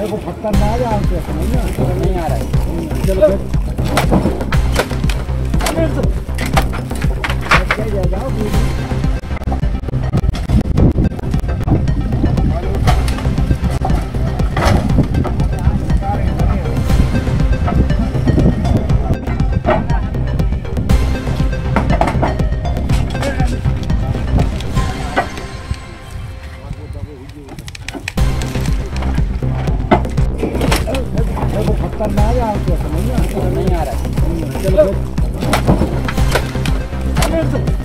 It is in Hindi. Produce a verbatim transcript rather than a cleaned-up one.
देखो फटकर ना आ जाए आपसे, नहीं आ रहा है। चलो बैठ जाओ। नहीं आ रहा है। चलो